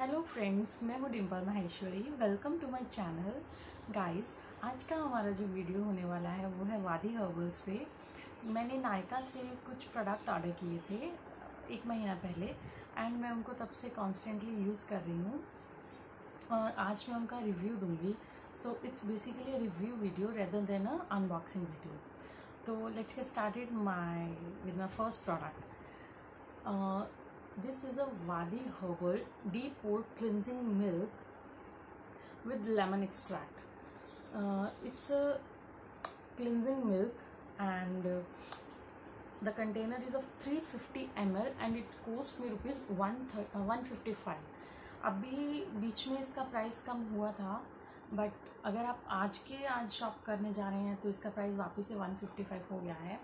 Hello friends, मैं हूँ Dimple Maheshwari. Welcome to my channel. Guys, आज का हमारा जो वीडियो होने वाला है वो है वादी हर्बल्स पे। मैंने नायका से कुछ प्रोडक्ट ऑर्डर किए थे 1 महीना पहले एंड मैं उनको तब से कॉन्स्टेंटली यूज़ कर रही हूँ और आज मैं उनका रिव्यू दूँगी। So it's basically review video rather than a unboxing video. तो let's get started with my first product. This is a Vaadi Herbal Deep Pore Cleansing Milk with Lemon Extract. It's a cleansing milk and the container is of 350 ml and it cost me rupees 155. अभी बीच में इसका price कम हुआ था, but अगर आप आज shop करने जा रहे हैं तो इसका प्राइस वापस से 155 हो गया है।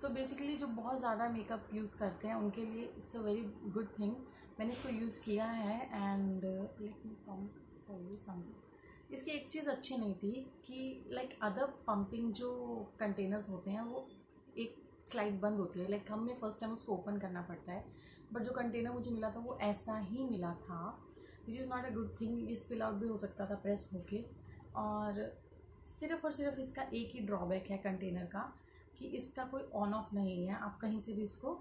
सो बेसिकली जो बहुत ज़्यादा मेकअप यूज़ करते हैं उनके लिए it's a very good thing. मैंने इसको यूज़ किया है and let me pump for you something. इसकी एक चीज़ अच्छी नहीं थी कि लाइक अदर पम्पिंग जो कंटेनर्स होते हैं वो एक स्लाइड बंद होती है, लाइक हमें फर्स्ट टाइम उसको ओपन करना पड़ता है। बट जो कंटेनर मुझे मिला था वो ऐसा ही मिला था, which is not a good thing. ये स्पिल आउट भी हो सकता था प्रेस होके। और सिर्फ इसका एक ही ड्रॉबैक है कंटेनर का कि इसका कोई ऑन ऑफ नहीं है, आप कहीं से भी इसको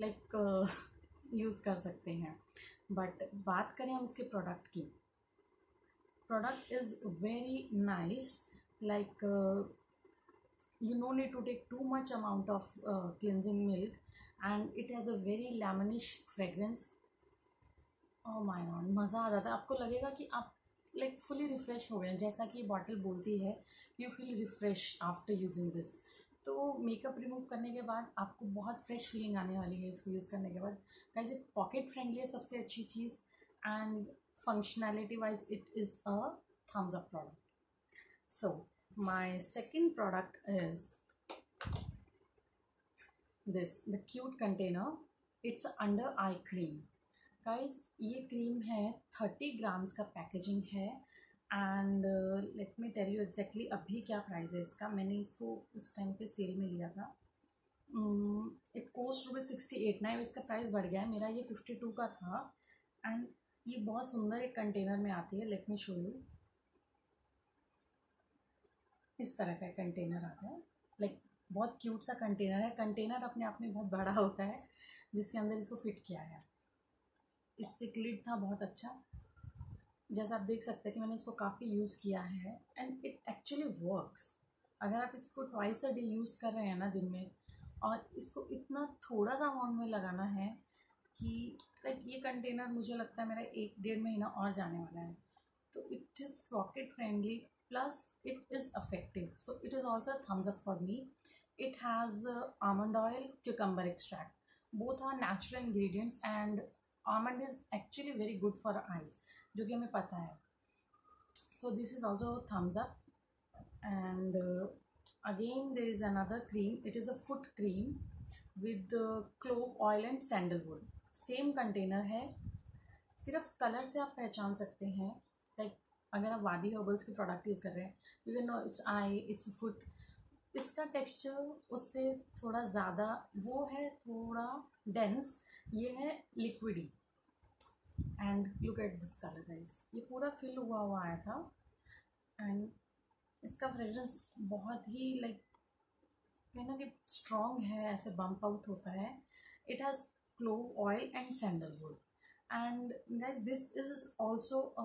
लाइक यूज़ कर सकते हैं। बट बात करें हम इसके प्रोडक्ट की, product is very nice. Like you no need to take too much amount of cleansing milk and it has a very lemonish fragrance. Oh my god, मज़ा आ जाता है। आपको लगेगा कि आप लाइक फुली रिफ़्रेश हो गए, जैसा कि ये बॉटल बोलती है, you feel refresh after using this. तो मेकअप रिमूव करने के बाद आपको बहुत फ्रेश फीलिंग आने वाली है इसको यूज़ करने के बाद। गाइस, इट पॉकेट फ्रेंडली है सबसे अच्छी चीज़ and functionality wise it is a thumbs up product. So my second product is this the cute container. It's under eye cream. Guys, ये क्रीम है 30 ग्राम्स का पैकेजिंग है and let me tell you exactly अभी क्या price है इसका। मैंने इसको उस टाइम पे सेल में लिया था। It cost rupees 68। ना, इसका प्राइस बढ़ गया है, मेरा ये 52 का था। एंड ये बहुत सुंदर एक कंटेनर में आती है। Let me show you. इस तरह का कंटेनर आता है, लाइक बहुत क्यूट सा कंटेनर है। कंटेनर अपने आप में बहुत बड़ा होता है जिसके अंदर इसको फिट किया है। इस पर क्लिड था बहुत अच्छा, जैसा आप देख सकते हैं कि मैंने इसको काफ़ी यूज़ किया है एंड इट एक्चुअली वर्क्स। अगर आप इसको ट्वाइस अ डे यूज़ कर रहे हैं ना दिन में, और इसको इतना थोड़ा सा अमाउंट में लगाना है कि लाइक ये कंटेनर मुझे लगता है मेरा 1-1.5 महीना और जाने वाला है। तो it is pocket friendly plus it is effective. So it is also thumbs up for me. It has almond oil, cucumber extract, both are natural ingredients and almond is actually very good for eyes, जो कि हमें पता है। So this is also thumbs up. And again there is another cream. It is a foot cream with clove oil and sandalwood. Same container है, सिर्फ colour से आप पहचान सकते हैं। लाइक अगर आप वादी हर्बल्स के प्रोडक्ट यूज़ कर रहे हैं, you can know it's eye, it's foot. इसका टेक्सचर उससे थोड़ा ज़्यादा वो है, थोड़ा डेंस, ये है liquidy. And look at this colour guys, ये पूरा फिल हुआ आया था एंड इसका फ्रेगरेंस बहुत ही लाइक कहना कि स्ट्रॉन्ग है, ऐसे बम्प आउट होता है। It has clove oil and sandalwood and guys this is also a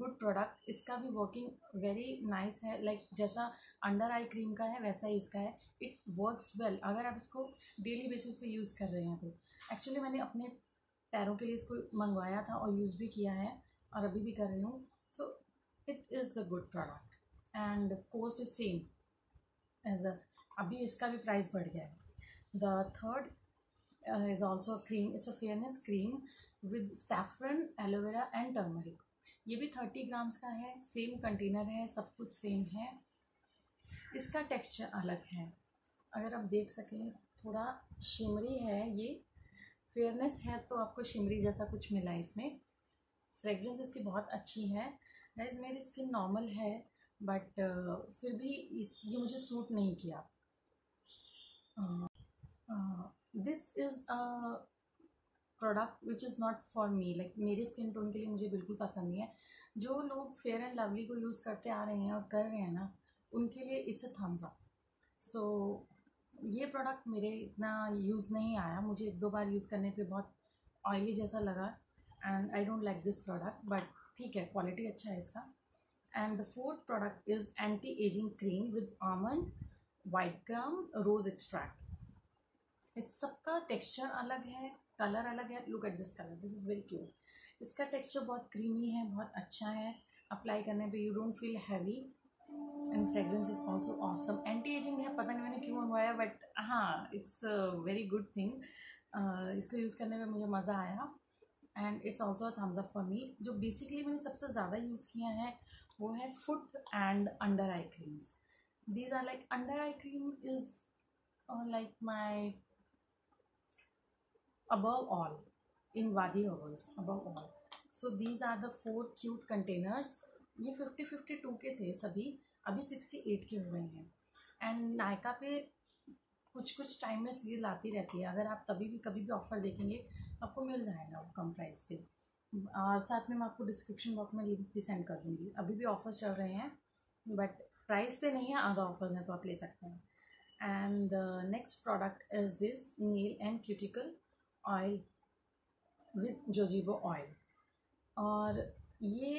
good product. इसका भी वर्किंग वेरी नाइस है, लाइक जैसा अंडर आई क्रीम का है वैसा ही इसका है। इट वर्क्स वेल अगर आप इसको डेली बेसिस पे यूज़ कर रहे हैं तो। एक्चुअली मैंने अपने पैरों के लिए इसको मंगवाया था और यूज़ भी किया है और अभी भी कर रही हूँ। So it is a good product and cost is same as अभी इसका भी प्राइस बढ़ गया है। The third is also cream. It's a fairness cream with saffron, aloe vera and turmeric. ये भी 30 ग्राम्स का है, सेम कंटेनर है, सब कुछ सेम है। इसका टेक्सचर अलग है, अगर आप देख सकें, थोड़ा शिमरी है। ये फेयरनेस है तो आपको शिमरी जैसा कुछ मिला है इसमें। फ्रेगरेंस इसकी बहुत अच्छी है। गाइस, मेरी स्किन नॉर्मल है बट फिर भी ये मुझे सूट नहीं किया। This is product which is not for me, like मेरे स्किन टोन के लिए मुझे बिल्कुल पसंद नहीं है। जो लोग फेयर एंड लवली को यूज़ करते आ रहे हैं और कर रहे हैं ना, उनके लिए it's a thumbs up. So ये प्रोडक्ट मेरे इतना यूज़ नहीं आया, मुझे एक दो बार यूज़ करने पे बहुत ऑयली जैसा लगा and I don't like this product, but ठीक है क्वालिटी अच्छा है इसका। And the fourth product is anti ageing cream with almond, white gram, rose extract. इस सबका टेक्स्चर अलग है, कलर अलग है। Look at this colour, this is very cute. इसका टेक्स्चर बहुत क्रीमी है, बहुत अच्छा है। अप्लाई करने पे you don't feel heavy and fragrance is also awesome. Anti ageing है, पता नहीं मैंने क्यों मंगवाया, बट हाँ it's a very good thing. इसको यूज़ करने में मुझे मज़ा आया and it's also a thumbs up for me. जो बेसिकली मैंने सबसे ज़्यादा यूज़ किया है वो है foot and under eye creams. These are like, under eye cream is like my above all in Vaadi Herbals, above all. So these are the four cute containers. ये 50-52 के थे सभी, अभी 68 के हुए हैं। एंड नायका पे कुछ कुछ टाइम में सील आती रहती है, अगर आप तभी भी कभी भी ऑफ़र देखेंगे आपको मिल जाएगा वो कम प्राइस पे। साथ में मैं आपको डिस्क्रिप्शन बॉक्स में लिंक भी सेंड कर दूँगी। अभी भी ऑफ़र्स चल रहे हैं बट प्राइस पे नहीं है, आधा ऑफर्स हैं तो आप ले सकते हैं। And next product is this nail and cuticle oil with jojoba oil, और ये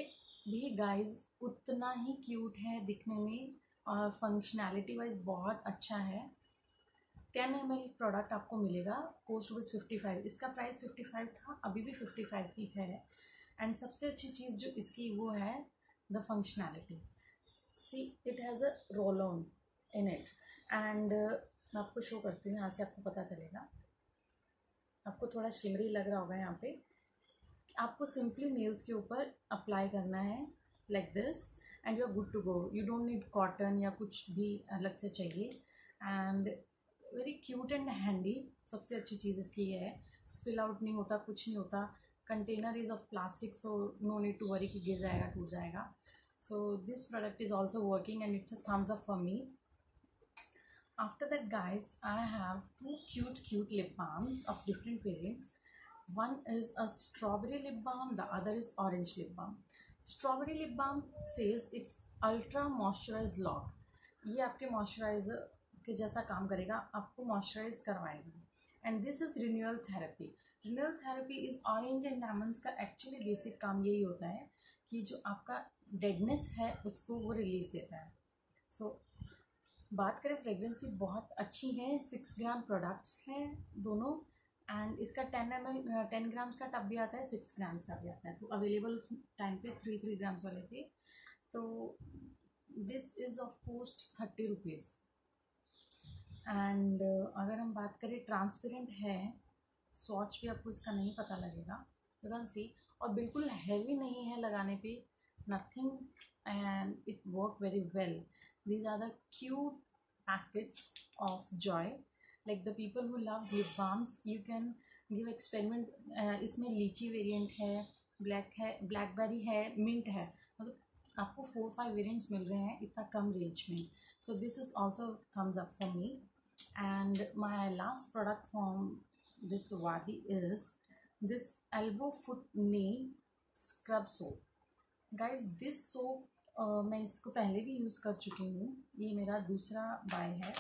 भी गाइज उतना ही क्यूट है दिखने में और फंक्शनैलिटी वाइज बहुत अच्छा है। 10 ml प्रोडक्ट आपको मिलेगा, कॉस्ट रुपीज़ 55। इसका प्राइस 55 था, अभी भी 55 ही है। एंड सबसे अच्छी चीज़ जो इसकी वो है the functionality. See it has a roll on in it and मैं आपको शो करती हूँ, यहाँ से आपको पता चलेगा। आपको थोड़ा शिमरी लग रहा होगा यहाँ पे। आपको सिंपली नेल्स के ऊपर अप्लाई करना है like this and you are good to go. You don't need cotton या कुछ भी अलग से चाहिए। And very cute and handy, सबसे अच्छी चीज़ इसकी ये है। स्पिल आउट नहीं होता, कुछ नहीं होता। Container is of plastic, so no need to worry कि गिर जाएगा, टूट जाएगा। So this product is also working and it's a thumbs up for me. After that guys, I have two cute lip balms of different variants. One is a strawberry lip balm, the other is orange lip balm. Strawberry lip balm says it's ultra moisturized lock. ये आपके moisturizer के जैसा काम करेगा, आपको moisturize करवाएगा। And this is renewal therapy. Renewal therapy is orange and lemons का actually basic काम यही होता है कि जो आपका deadness है उसको वो relief देता है। So बात करें फ्रेगरेंस की, बहुत अच्छी है। 6 ग्राम प्रोडक्ट्स हैं दोनों एंड इसका 10 ml 10 ग्राम्स का टब भी आता है, 6 ग्राम्स का भी आता है। तो अवेलेबल उस टाइम पे 3 ग्राम्स वाले थे। तो this is of cost 30 rupees. And अगर हम बात करें, ट्रांसपेरेंट है, स्वॉच भी आपको इसका नहीं पता लगेगा, यू सी। और बिल्कुल हैवी नहीं है लगाने पे, nothing, and it work very well. These are the cute packets of joy. Like the people who love lip balms, you can give experiment. इसमें लीची वेरिएंट है, ब्लैक है, ब्लैकबेरी है, मिंट है, मतलब आपको 4-5 वेरिएंट्स मिल रहे हैं इतना कम रेंज में। So this is also thumbs up for me. And my last product from this Vaadi is this elbow foot knee scrub soap. Guys, this soap मैं इसको पहले भी यूज़ कर चुकी हूँ, ये मेरा दूसरा बाय है।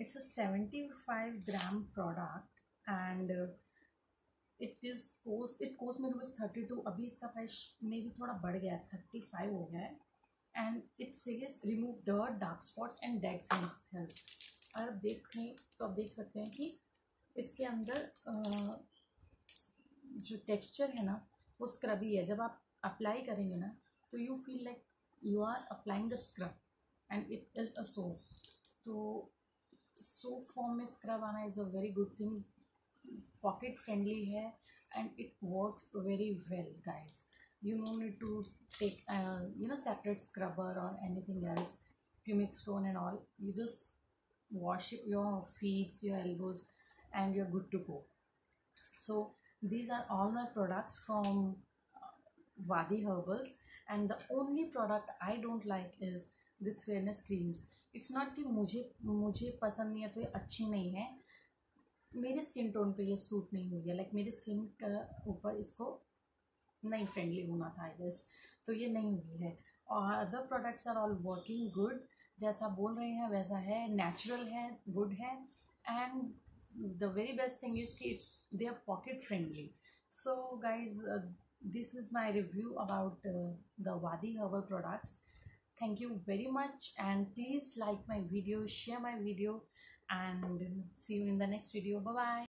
It's a 75 gram product and it cost में रुपीज़ 32। अभी इसका प्राइस में भी थोड़ा बढ़ गया, 35 हो गया है। And it says remove dirt, dark spots and dead cells. अगर आप देखें तो आप देख सकते हैं कि इसके अंदर जो टेक्स्चर है ना वो स्क्रबी है। जब आप अप्लाई करेंगे ना तो you feel like you are applying the scrub and it is a soap. तो सोप फॉर्म में स्क्रब आना is a very good thing, pocket friendly है and it works very well guys. You no need to take separate scrubber और anything else, ह्यूमिक stone and all. You just wash your feets, your elbows and you're good to go. So these are all my products from Vaadi Herbals. And the only product I don't like is this fairness creams. It's not कि मुझे पसंद नहीं है तो ये अच्छी नहीं है। मेरे स्किन टोन पे ये सूट नहीं हुई है, लाइक मेरी स्किन के ऊपर इसको नहीं फ्रेंडली होना था आई गेस, तो ये नहीं हुई है। और other products are all working good, जैसा बोल रहे हैं वैसा है, नेचुरल है, गुड है। And the very best thing is कि it's they are pocket friendly. So guys, this is my review about the Vaadi herbal products. Thank you very much, and please like my video, share my video, and see you in the next video. Bye bye.